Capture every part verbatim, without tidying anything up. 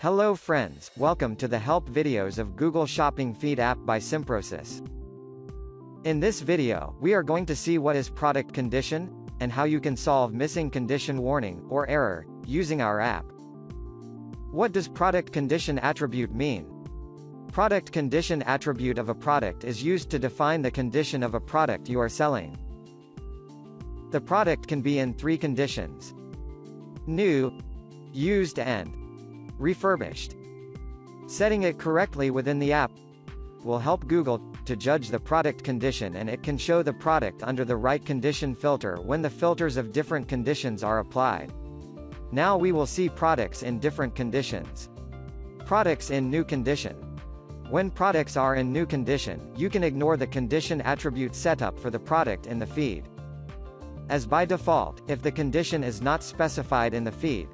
Hello friends, welcome to the help videos of Google Shopping Feed app by Simprosys. In this video, we are going to see what is product condition, and how you can solve missing condition warning or error using our app. What does product condition attribute mean? Product condition attribute of a product is used to define the condition of a product you are selling. The product can be in three conditions: new, used and refurbished. Setting it correctly within the app will help Google to judge the product condition, and it can show the product under the right condition filter when the filters of different conditions are applied. Now we will see products in different conditions. Products in new condition. When products are in new condition, you can ignore the condition attribute setup for the product in the feed. As by default, if the condition is not specified in the feed,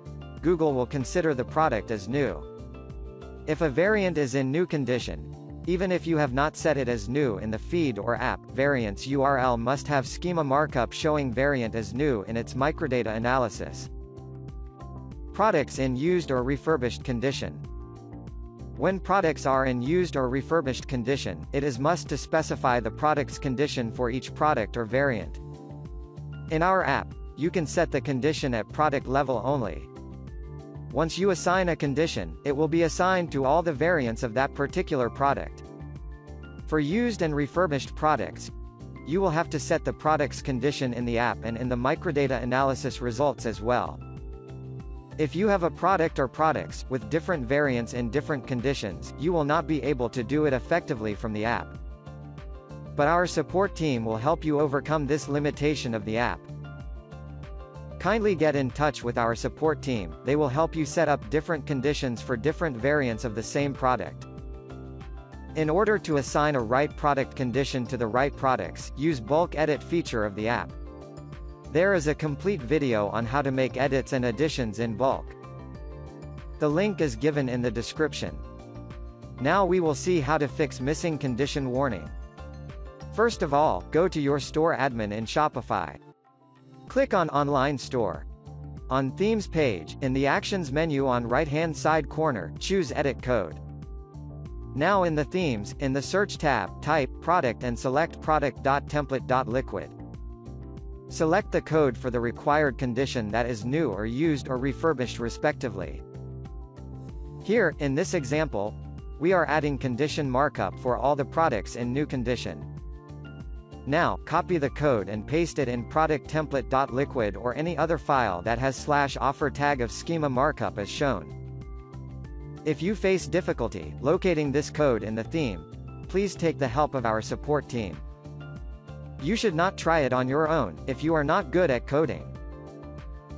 Google will consider the product as new. If a variant is in new condition, even if you have not set it as new in the feed or app, variant's U R L must have schema markup showing variant as new in its microdata analysis. Products in used or refurbished condition. When products are in used or refurbished condition, it is must to specify the product's condition for each product or variant. In our app, you can set the condition at product level only. Once you assign a condition, it will be assigned to all the variants of that particular product. For used and refurbished products, you will have to set the product's condition in the app and in the microdata analysis results as well. If you have a product or products with different variants in different conditions, you will not be able to do it effectively from the app. But our support team will help you overcome this limitation of the app. Kindly get in touch with our support team, they will help you set up different conditions for different variants of the same product. In order to assign a right product condition to the right products, use bulk edit feature of the app. There is a complete video on how to make edits and additions in bulk. The link is given in the description. Now we will see how to fix missing condition warning. First of all, go to your store admin in Shopify. Click on Online Store. On Themes page, in the Actions menu on right-hand side corner, choose Edit Code. Now in the Themes, in the Search tab, type Product and select product dot template dot liquid. Select the code for the required condition that is new or used or refurbished respectively. Here, in this example, we are adding condition markup for all the products in new condition. Now, copy the code and paste it in product template dot liquid or any other file that has slash offer tag of schema markup as shown. If you face difficulty locating this code in the theme, please take the help of our support team. You should not try it on your own if you are not good at coding.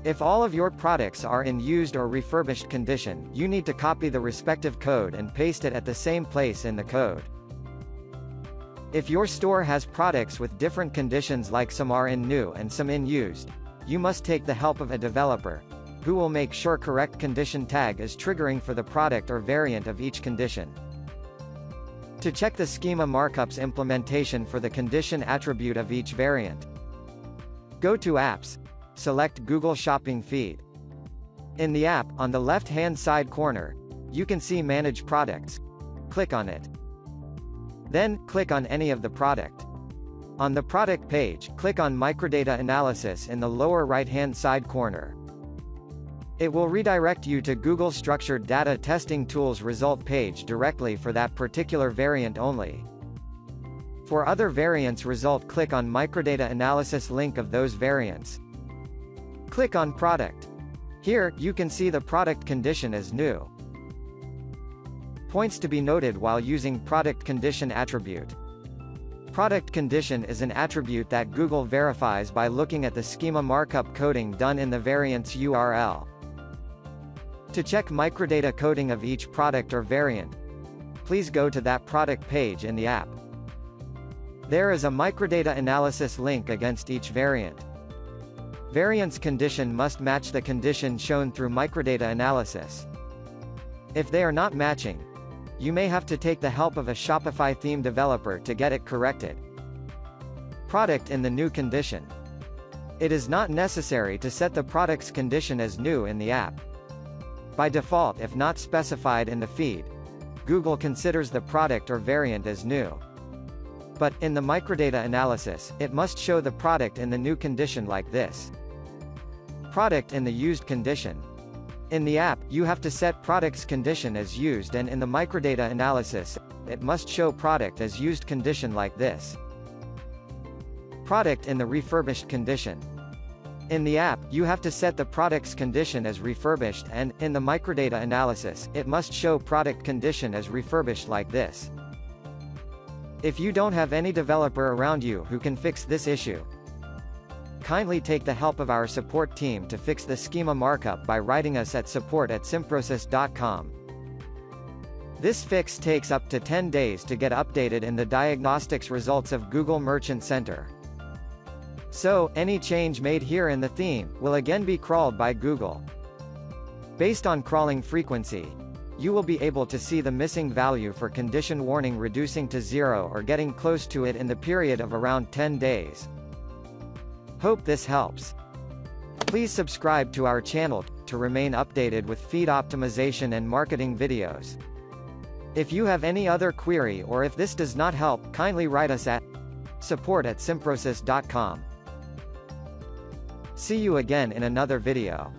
If all of your products are in used or refurbished condition, you need to copy the respective code and paste it at the same place in the code. If your store has products with different conditions, like some are in new and some in used, you must take the help of a developer, who will make sure correct condition tag is triggering for the product or variant of each condition. To check the schema markups implementation for the condition attribute of each variant, go to Apps, select Google Shopping Feed. In the app, on the left-hand side corner, you can see Manage Products. Click on it. Then, click on any of the product. On the product page, click on Microdata Analysis in the lower right-hand side corner. It will redirect you to Google Structured Data Testing Tools result page directly for that particular variant only. For other variants result, click on Microdata Analysis link of those variants. Click on Product. Here, you can see the product condition is new. Points to be noted while using product condition attribute. Product condition is an attribute that Google verifies by looking at the schema markup coding done in the variant's U R L. To check microdata coding of each product or variant, please go to that product page in the app. There is a microdata analysis link against each variant. Variant's condition must match the condition shown through microdata analysis. If they are not matching, you may have to take the help of a Shopify theme developer to get it corrected. Product in the new condition. It is not necessary to set the product's condition as new in the app. by default if not specified in the feed. Google considers the product or variant as new. But, in the microdata analysis, it must show the product in the new condition like this. Product in the used condition. In the app, you have to set product's condition as used, and in the microdata analysis, it must show product as used condition like this. Product in the refurbished condition. In the app, you have to set the product's condition as refurbished, and, in the microdata analysis, it must show product condition as refurbished like this. If you don't have any developer around you who can fix this issue, kindly take the help of our support team to fix the schema markup by writing us at support at simprocess dot com. This fix takes up to ten days to get updated in the diagnostics results of Google Merchant Center. So, any change made here in the theme will again be crawled by Google. Based on crawling frequency, you will be able to see the missing value for condition warning reducing to zero or getting close to it in the period of around ten days. Hope this helps. Please subscribe to our channel to remain updated with feed optimization and marketing videos. If you have any other query or if this does not help, kindly write us at support at simprocess dot com. See you again in another video.